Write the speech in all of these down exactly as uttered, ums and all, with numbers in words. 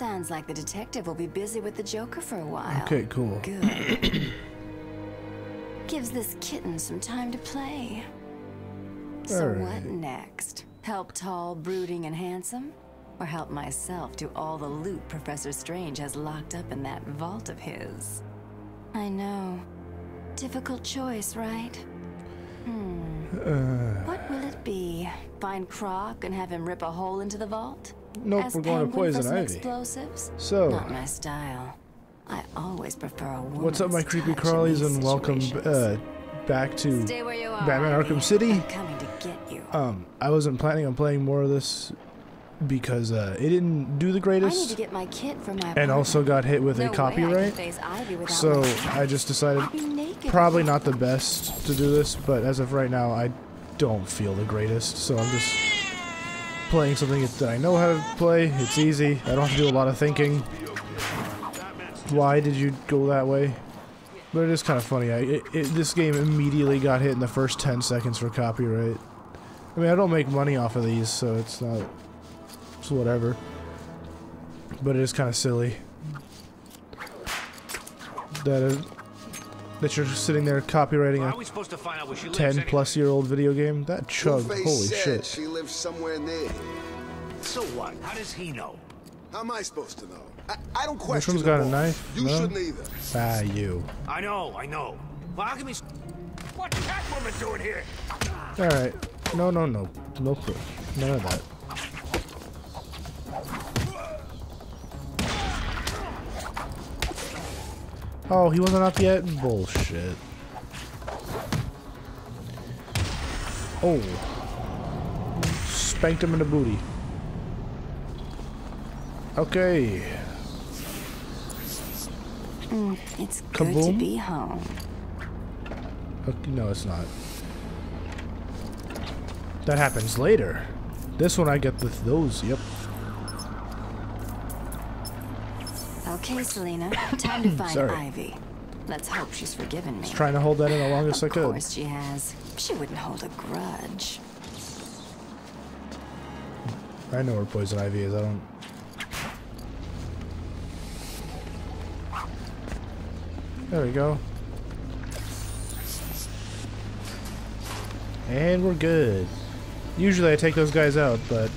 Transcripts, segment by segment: Sounds like the detective will be busy with the Joker for a while. Okay, cool. Good. Gives this kitten some time to play. So right. What next? Help tall, brooding, and handsome? Or help myself to all the loot Professor Strange has locked up in that vault of his? I know. Difficult choice, right? Hmm. Uh, what will it be? Find Croc and have him rip a hole into the vault? Nope, Ask we're going Penguin to Poison Ivy. Explosives? So. Not my style. I always prefer a woman's What's up, my creepy crawlies, and welcome uh, back to Batman Arkham City. I'm coming to get you. Um, I wasn't planning on playing more of this because uh, it didn't do the greatest. I need to get my kit for my and also got hit with no a copyright. I so I just decided probably not the best to do this, but as of right now, I don't feel the greatest. So I'm just playing something that I know how to play. It's easy. I don't have to do a lot of thinking. Why did you go that way? But it is kind of funny. I, it, it, this game immediately got hit in the first ten seconds for copyright. I mean, I don't make money off of these, so it's not... It's whatever. But it is kind of silly. That, uh, that you're sitting there copyrighting a ten plus year old video game? That chugged. Holy shit. She lives somewhere near. So what? How does he know? How am I supposed to know? I, I don't question. Which one's got a knife? You no? shouldn't either. Ah, you. I know, I know. Well, how can we... What's that woman doing here? All right. No, no, no, no clue. None of that. Oh, he wasn't up yet. Bullshit. Oh. Spanked him in the booty. Okay. Mm, it's good Kaboom. to be home. Okay, no, it's not. That happens later. This one I get the those. Yep. Okay, Selena. Time to find Sorry. Ivy. Let's hope she's forgiven me. Just trying to hold that in the longest I could. Of course she has. She wouldn't hold a grudge. I know where Poison Ivy is. I don't. There we go. And we're good. Usually I take those guys out, but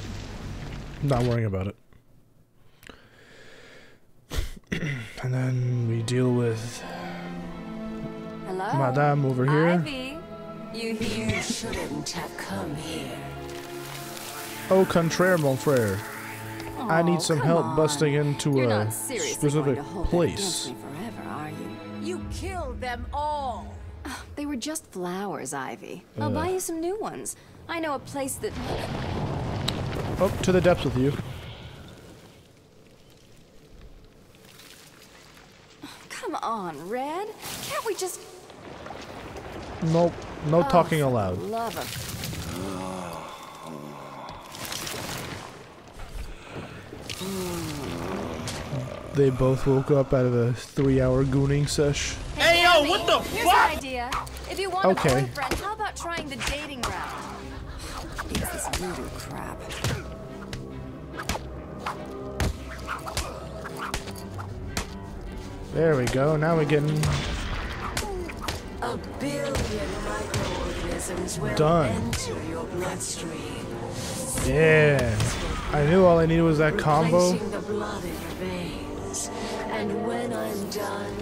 I'm not worrying about it. And then we deal with Hello? Madame over here. Ivy, you here? You shouldn't have come here. Au contraire, mon frere. Oh, I need some help on. busting into You're a specific place. You killed them all. Oh, they were just flowers, Ivy. I'll yeah. buy you some new ones. I know a place that... Oh, to the depths with you. Come on, Red. Can't we just... Nope. No oh, talking aloud. Love him. They both woke up out of a three hour gooning sesh. Hey, hey yo, what the fuck? Idea. If you want okay. a boyfriend, how about trying the dating route? It's this voodoo crap. There we go. Now we're getting a billion microorganisms will enter your bloodstream. Yeah. I knew all I needed was that combo. And when I'm done,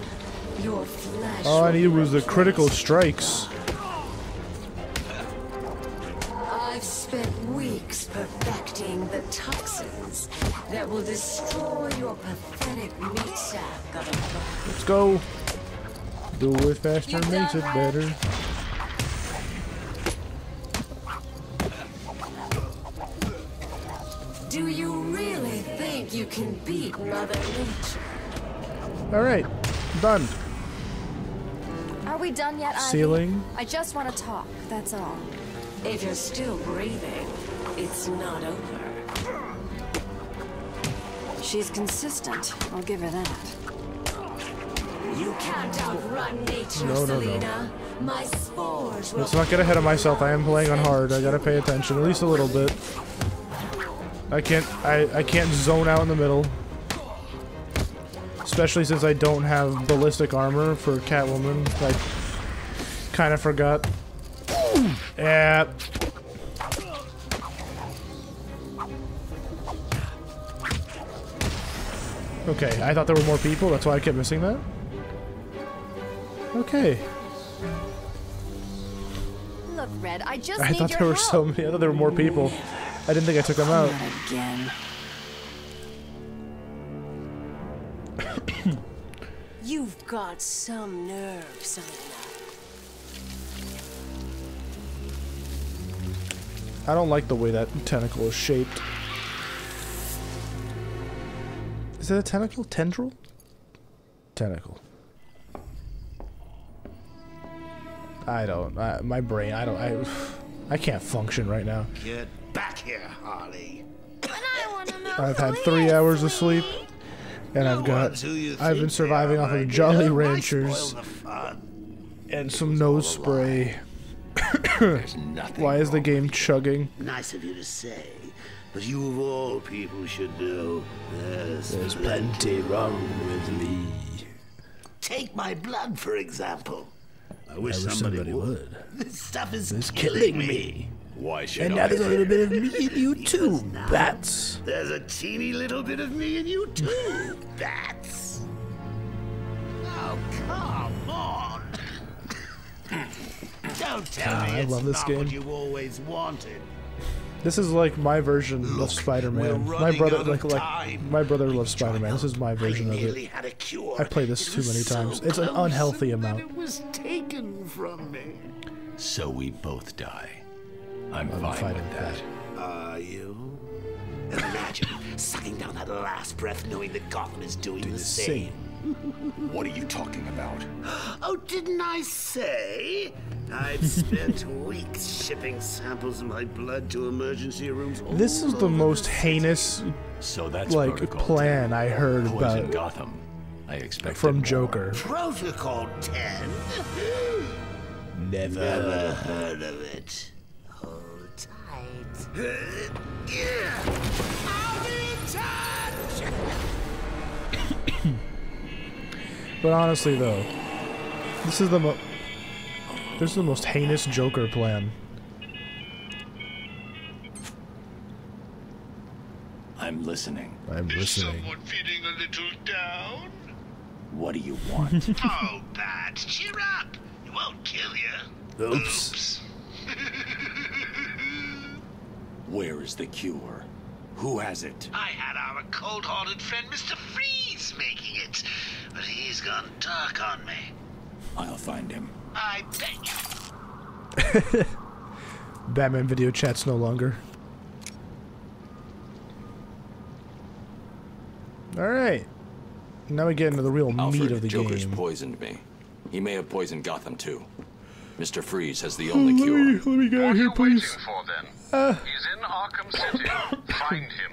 your flesh all I needed was the critical strikes. I've spent weeks perfecting the toxins that will destroy your pathetic meat sack of a body. Let's go. Do it faster makes it better. Do you really think you can beat Mother Nature? Alright, done. Are we done yet, Ivy? Ceiling? I just want to talk, that's all. If you're still breathing, it's not over. She's consistent, I'll give her that. You can't outrun nature, no, no, Selena. No. My spores Let's not get ahead of myself, I am playing on hard. I gotta pay attention, at least a little bit. I can't I, I can't zone out in the middle. Especially since I don't have ballistic armor for Catwoman. I kind of forgot. Yeah. Okay, I thought there were more people, that's why I kept missing that. Okay. Look, Red, I just I thought there were so many. I thought there were more people. I didn't think I took them out. Again. You've got some nerve, Selena. I don't like the way that tentacle is shaped. Is it a tentacle? Tendril? Tentacle. I don't. I, my brain. I don't. I. I can't function right now. Get back here, Harley. And I wanna know I've had three hours of sleep, and no I've got. I've been surviving off of Jolly Ranchers and some nose spray. Why is the game chugging? Nice of you to say. But you of all people should know, there's, there's plenty wrong with me. Take my blood, for example. I wish, I wish somebody, somebody would. would. This stuff is this killing me. me. Why should and I? And now there's a little bit of me in you too, bats. There's a teeny little bit of me in you too, bats. Oh, come on. Don't tell ah, me I it's love this not game. what you always wanted. This is like my version Look, of Spider-Man. My brother, like, like my brother loves Spider-Man. This is my version of it. I play this too many times. It's an unhealthy amount. It was taken from me. So we both die. I'm, I'm fine, fine with that. Are you? Imagine sucking down that last breath, knowing that Gotham is doing Do the, the same. same. What are you talking about? Oh, didn't I say? I've spent weeks shipping samples of my blood to emergency rooms. This is the most heinous, so that's like plan I heard about Gotham. I expect from Joker. Protocol ten. Never, Never heard of it. Hold tight. I'll be in charge. But honestly, though, this is the most. This is the most heinous Joker plan. I'm listening. I'm is listening. Someone feeling a little down? What do you want? Oh, bad. Cheer up. It won't kill you. Oops. Oops. Where is the cure? Who has it? I had our cold-hearted friend Mister Freeze making it, but he's gone dark on me. I'll find him. I bet you. Batman video chats no longer. Alright. Now we get into the real Alfred, meat of the Joker's game. Joker's poisoned me. He may have poisoned Gotham too. Mister Freeze has the only oh, cure. Let me, let me get out of here, please. For, then? Uh, He's in Arkham City. Find him.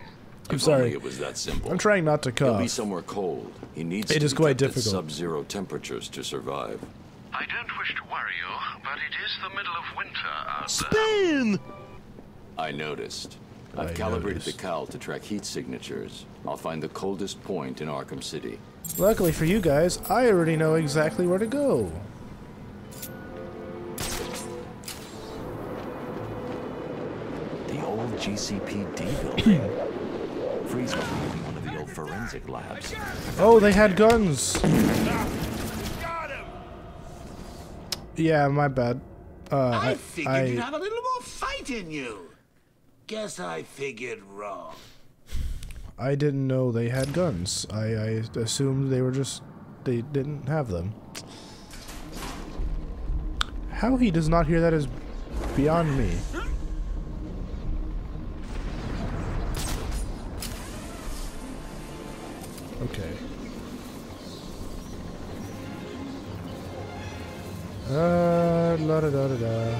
I'm if sorry. It was that simple. I'm trying not to cough. He'll be somewhere cold. He needs it to is quite difficult. sub-zero temperatures to survive. I don't wish to worry you, but it is the middle of winter out Spin! there. I noticed. I've I calibrated noticed. the cowl to track heat signatures. I'll find the coldest point in Arkham City. Luckily for you guys, I already know exactly where to go. The old G C P D building. Freeze was in one of the old forensic labs. Oh, they had guns! Yeah, my bad. Uh, I figured I, you'd have a little more fight in you. Guess I figured wrong. I didn't know they had guns. I, I assumed they were just... they didn't have them. How he does not hear that is beyond me. Okay. Uh, la da da da da.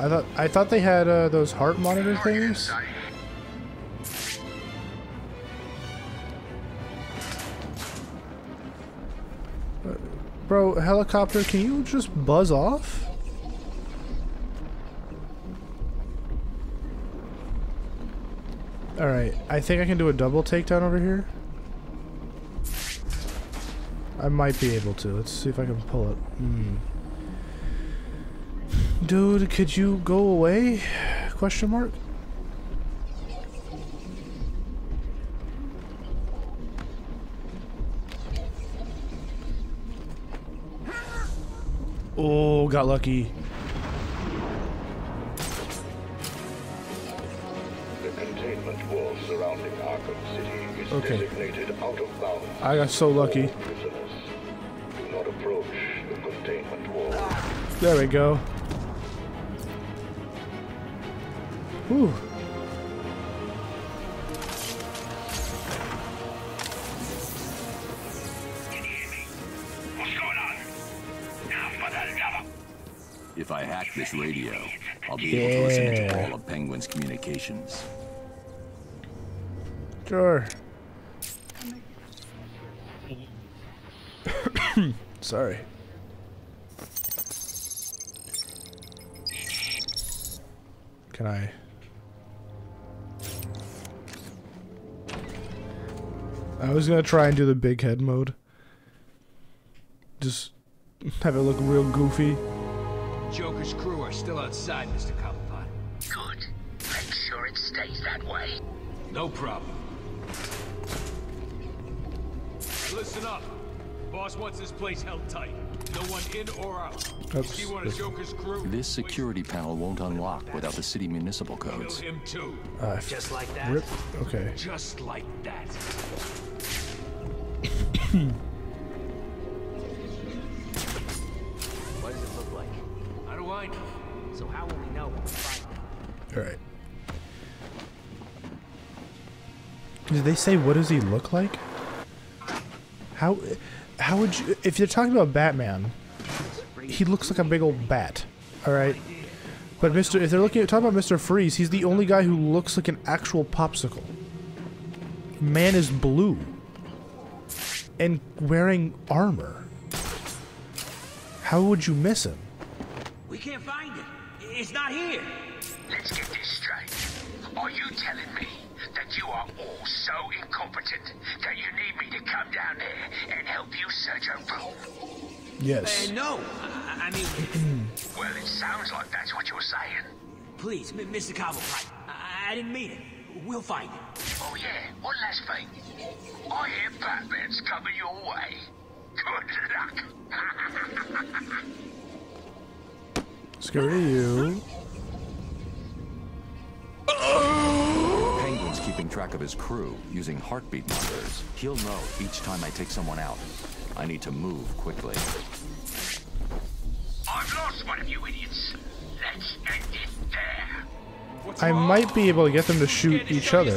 I thought I thought they had uh, those heart monitor things. Uh, bro, helicopter, can you just buzz off? All right, I think I can do a double takedown over here. I might be able to. Let's see if I can pull it. Mm. Dude, could you go away? Question mark? Oh, got lucky. The containment wall surrounding Arkham City is okay. Designated out of bounds. I got so lucky. Do not approach the containment wall. There we go. Whew. If I hack this radio, I'll be yeah. able to listen to all of Penguin's communications. Sure. Sorry. Can I? I was gonna try and do the big head mode. Just have it look real goofy. Joker's crew are still outside, Mister Cobblepot. Good. Make sure it stays that way. No problem. Listen up. Boss wants this place held tight. No one in or out. Oops. If you want a Joker's crew, this security panel won't unlock without the city municipal codes. Kill him too. Uh, Just like that. Rip. Okay. Just like that. What does it look like? How do I know? So how will we know when we find him? Alright. Did they say what does he look like? How how would you, if you're talking about Batman, he looks like a big old bat. Alright? But Mister if they're looking at talking about Mister Freeze, he's the only guy who looks like an actual popsicle. Man is blue. And wearing armor. How would you miss him? We can't find it. It's not here. Let's get this straight. Are you telling me that you are all so incompetent that you need me to come down there and help you search a room? Yes. Uh, no. I, I mean... Well, it sounds like that's what you're saying. Please, Mister Cobblepot. I, I didn't mean it. We'll find him. Oh yeah, one last thing. I hear Batman's coming your way. Good luck. Screw you. Penguin's keeping track of his crew using heartbeat monitors. He'll know each time I take someone out. I need to move quickly. I've lost one of you idiots. Let's end it there. I might be able to get them to shoot each other.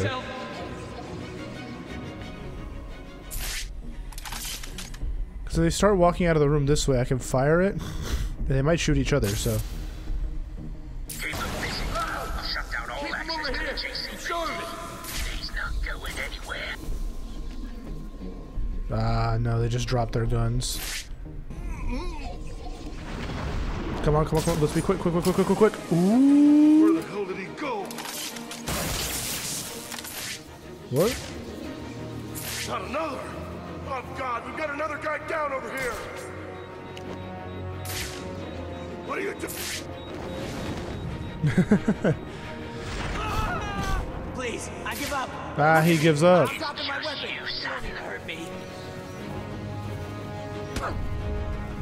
Because if they start walking out of the room this way, I can fire it, and they might shoot each other, so... Ah, uh, no, they just dropped their guns. Come on, come on, come on, let's be quick, quick, quick, quick, quick, quick, quick! Ooh! What? Not another! Oh God, we've got another guy down over here! What are you doing? Please, I give up! Ah, he gives up. Stop my weapon! You son, you hurt me.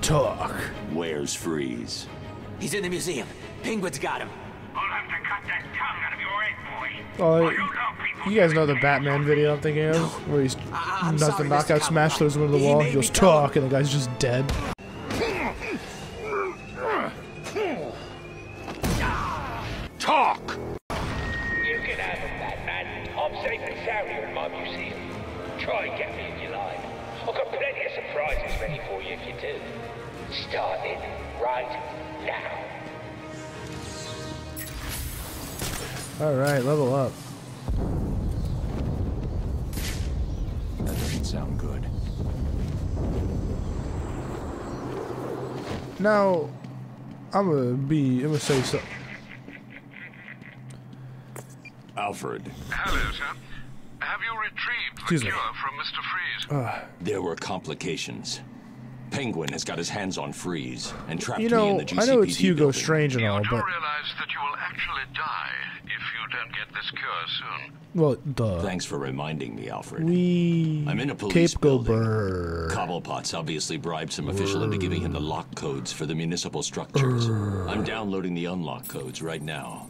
Talk. Where's Freeze? He's in the museum. Penguin's got him. I'll have to cut that tongue out of your head, boy. Oh, you guys know the Batman video I'm thinking of? No. Where he's uh, does the knockout smash throws him into the wall, he goes talk, and the guy's just dead. Talk! You get out of Batman. I'm safe and sound here in my museum. Try and get me if you like. I've got plenty of surprises ready for you if you do. Start it right now. Alright, level up. That doesn't sound good. Now, I'm gonna be. I'm gonna say so. Alfred. Hello, sir. Have you retrieved Excuse the me. cure from Mister Freeze? Uh. There were complications. Penguin has got his hands on Freeze and trapped you know, me in the G C P D. I know it's Hugo building. Strange and all, but... You do realize that you will actually die if you don't get this cure soon. Well, duh. Thanks for reminding me, Alfred. We... I'm in a police Cape building. Burr. Cobblepot's obviously bribed some Burr. official into giving him the lock codes for the municipal structures. Burr. I'm downloading the unlock codes right now.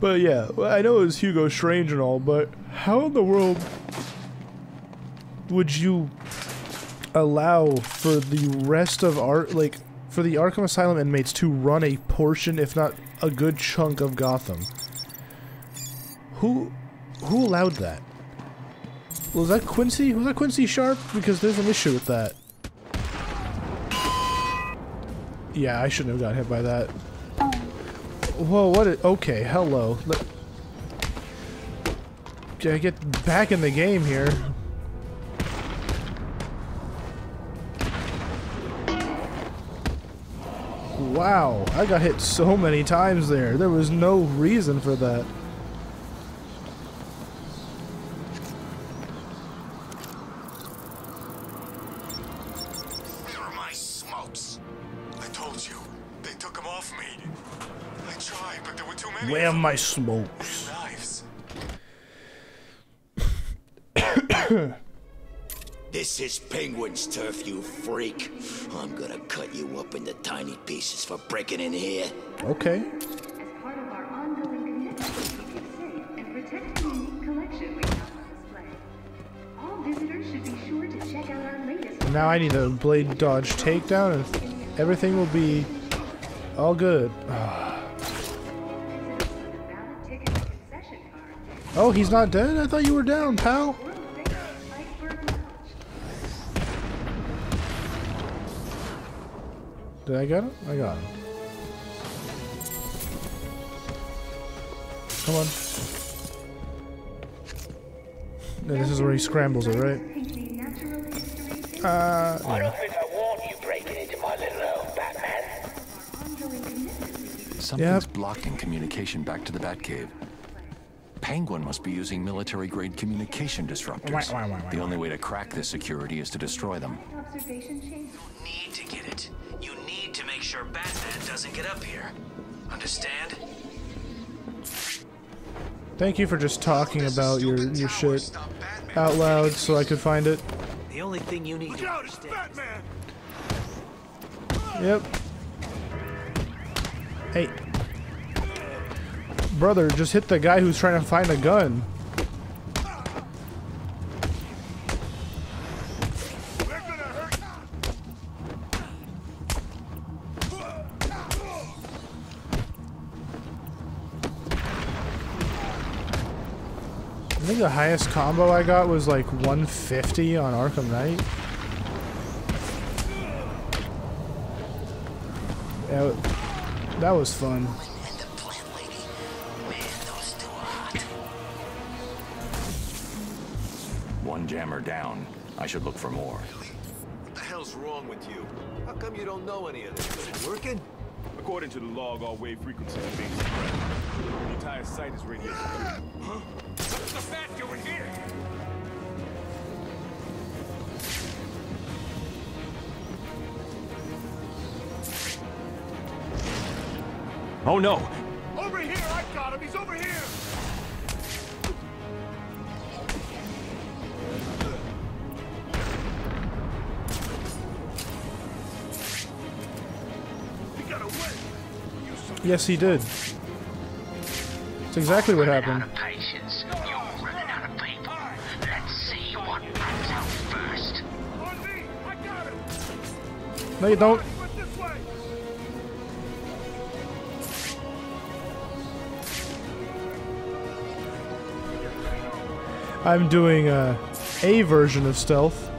But yeah, I know it was Hugo Strange and all, but how in the world... would you allow for the rest of art like for the Arkham Asylum inmates to run a portion, if not a good chunk, of Gotham? Who who allowed that? Was that Quincy? Was that Quincy Sharp? Because there's an issue with that. Yeah, I shouldn't have got hit by that. Whoa, what a, okay, hello. Let, can I get back in the game here? Wow, I got hit so many times there. There was no reason for that. They were my smokes. I told you. They took them off me. I tried, but there were too many. Where are my smokes? Knives. This is Penguin's turf, you freak. I'm gonna cut you up into tiny pieces for breaking in here. Okay. As part of our ongoing commitment to save and protect the unique collection we have on display, all visitors should be sure to check out our latest. Now I need a blade dodge takedown, and everything will be all good. Oh, he's not dead? I thought you were down, pal. Did I get him? I got him. Come on. Yeah, this is where he scrambles it, right? Uh. Why don't I warn you breaking into my little home, Batman? Something's yep. blocking communication back to the Batcave. Penguin must be using military-grade communication disruptors. Why, why, why, why, the only way to crack this security is to destroy them. You need to get it. You need to make sure Batman doesn't get up here. Understand? Thank you for just talking about your your shit out loud so I could find it. The only thing you need to understand is Batman. Yep. Hey. Brother, just hit the guy who's trying to find a gun. I think the highest combo I got was like one fifty on Arkham Knight. Yeah, that was fun. One jammer down. I should look for more. Really? What the hell's wrong with you? How come you don't know any of this? Is it working? According to the log, all wave frequencies are being suppressed. The entire site is radiated. Huh? What's the bat doing here? Oh no! Over here! I got him! He's over here! Yes, he did. That's exactly what happened. Out of patience. You're running out of people. Let's see what comes out first. On me, I got it. No, you don't. I'm doing uh, a version of stealth.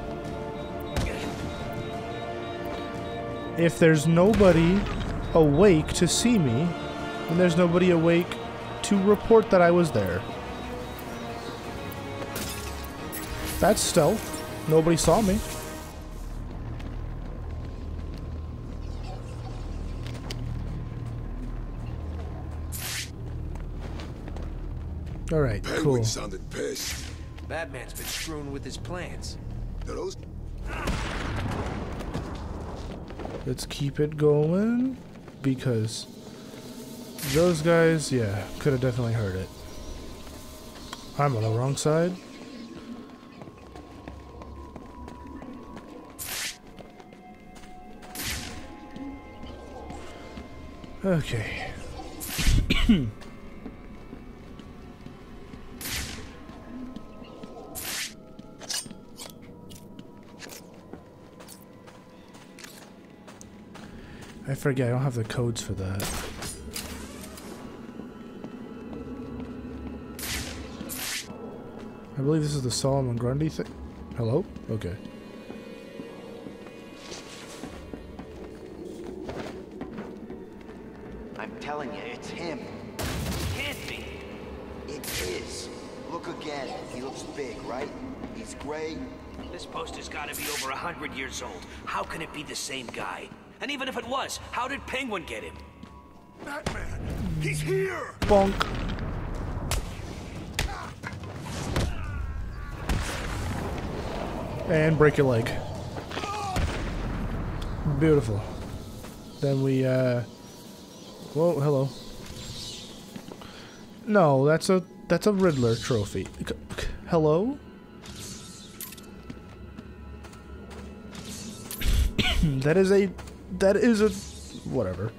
If there's nobody awake to see me, and there's nobody awake to report that I was there. That's stealth. Nobody saw me. All right, Penguin cool. sounded pissed. Batman's been screwing with his plans. Those... Let's keep it going because those guys, yeah, could have definitely heard it. I'm on the wrong side. Okay. I forget, I don't have the codes for that. I believe this is the Solomon Grundy thing. Hello? Okay. I'm telling you, it's him. Can't be. It is. Look again. He looks big, right? He's gray. This poster's gotta be over a hundred years old. How can it be the same guy? And even if it was, how did Penguin get him? Batman! He's here! Bonk. And break your leg. Beautiful. Then we, uh... whoa, hello. No, that's a... that's a Riddler trophy. C c hello? That is a... that is a... whatever.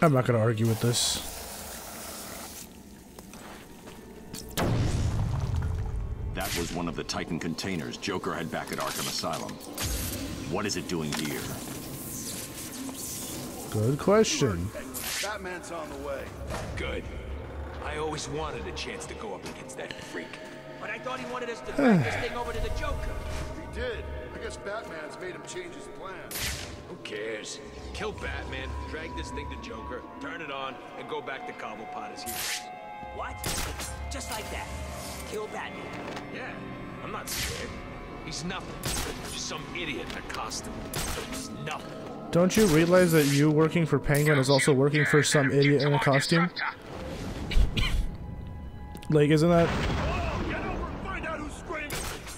I'm not gonna argue with this. Was one of the Titan containers Joker had back at Arkham Asylum. What is it doing here? Good question. Batman's on the way. Good. I always wanted a chance to go up against that freak. But I thought he wanted us to bring this thing over to the Joker. He did. I guess Batman's made him change his plan. Who cares? Kill Batman, drag this thing to Joker, turn it on, and go back to Cobblepot as heroes. What? Just like that. Kill Batman. Yeah, I'm not scared. He's nothing. Just some idiot in a costume. He's nothing. Don't you realize that you working for Penguin is also working for some idiot in a costume? Like, isn't that...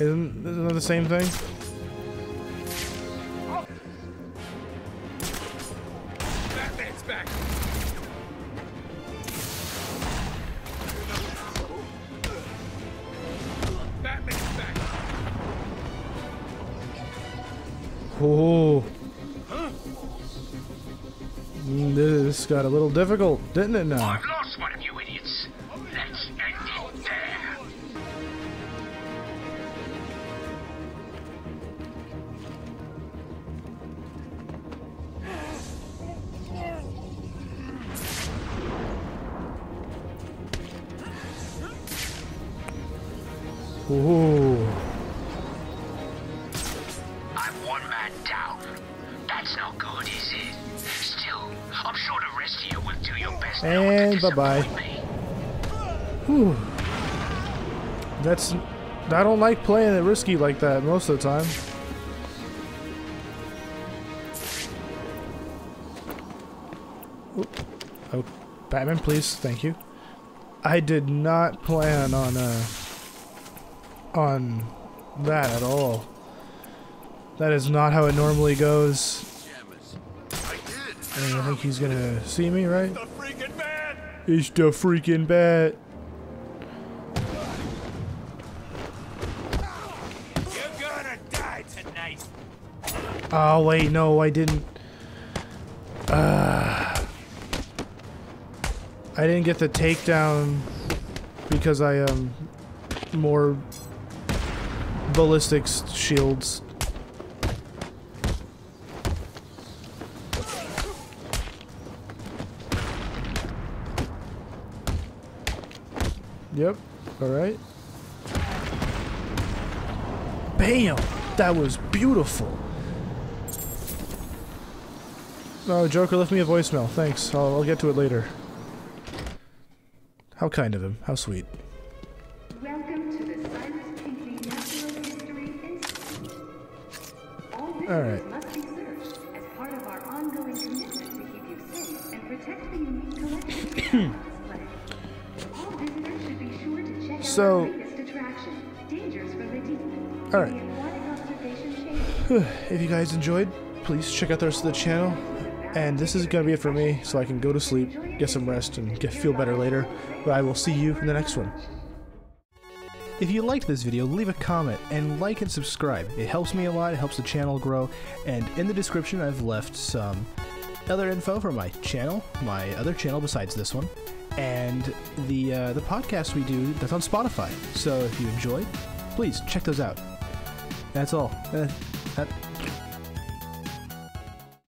Isn't, isn't that the same thing? Batman's back! Oh, huh? This got a little difficult, didn't it now? I've lost one of you idiots. Let's end it there. Ooh. I'm one man down. That's no good, is it? Still, I'm sure the rest of you will do your best. And bye bye. Whew. That's. I don't like playing it risky like that most of the time. Oh, Batman, please, thank you. I did not plan on uh. on that at all. That is not how it normally goes. And I think he's gonna see me, right? It's the freaking bat! It's the freaking bat! You're gonna die tonight. Oh wait, no, I didn't. Uh, I didn't get the takedown because I um more ballistics shields. Yep. All right. Bam! That was beautiful. Oh, Joker left me a voicemail. Thanks. I'll, I'll get to it later. How kind of him. How sweet. Welcome to the Silas Pinkley Natural History Institute. All visitors must be searched as part of our ongoing commitment to keep you safe and protect the unique collection of our display. All visitors So, all right. If you guys enjoyed, please check out the rest of the channel. And this is gonna be it for me, so I can go to sleep, get some rest, and get feel better later. But I will see you in the next one. If you liked this video, leave a comment and like and subscribe. It helps me a lot, it helps the channel grow, and in the description I've left some other info for my channel, my other channel besides this one, and the, uh, the podcast we do that's on Spotify. So if you enjoyed, please check those out. That's all. Uh, that